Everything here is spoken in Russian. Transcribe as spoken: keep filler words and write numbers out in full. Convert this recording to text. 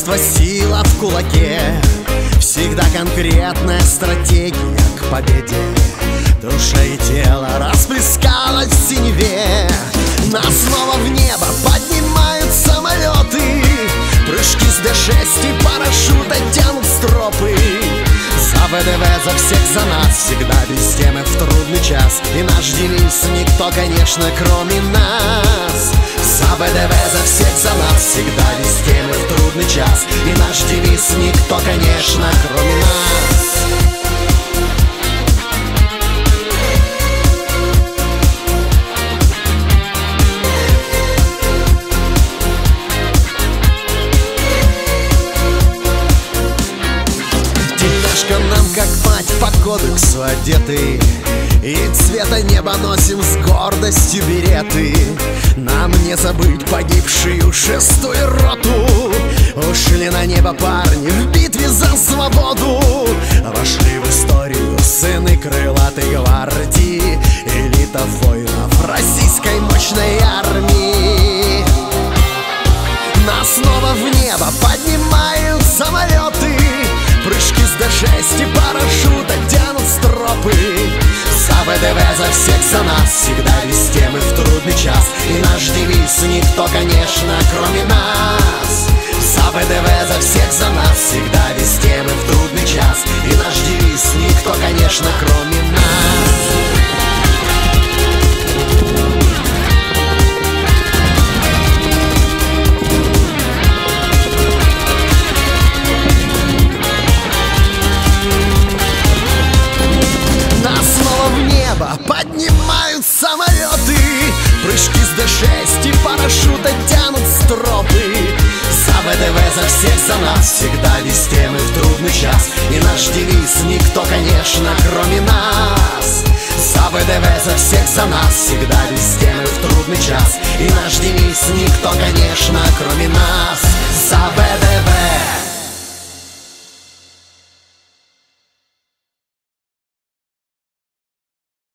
Коварство, сила в кулаке, всегда конкретная стратегия к победе. Душа и тело расплескалось в синеве. Нас снова в небо поднимают самолеты, прыжки с дэ шесть и парашюта тянут стропы. За вэ дэ вэ, за всех, за нас, всегда без темы в трудный час. И наш девиз — никто, конечно, кроме нас. За вэ дэ вэ, за всех, за нас, всегда без темы в трудный час. И наш девиз — никто, конечно, кроме нас. Нам, как мать, по кодексу одеты, и цвета неба носим с гордостью береты. Нам не забыть погибшую шестую роту. Ушли на небо парни в битве за свободу. Вошли в историю сыны крылатой гвардии, элита воинов российской мощной армии. Нас снова в небо поднимают самолеты, прыжки с дэ шесть и парашюта тянут стропы. За вэ дэ вэ, за всех, за нас, всегда без темы в трудный час. И наш девиз — никто, конечно, кроме нас. За вэ дэ вэ, за всех, за нас, всегда без темы в трудный час. И наш девиз — никто, конечно, кроме нас. Поднимают самолеты, прыжки с дэ шесть и парашюта тянут стропы. За вэ дэ вэ, за всех, за нас, всегда без темы в трудный час. И наш девиз — никто, конечно, кроме нас. За вэ дэ вэ, за всех, за нас, всегда без темы в трудный час. И наш девиз — никто, конечно, кроме нас. За вэ дэ вэ.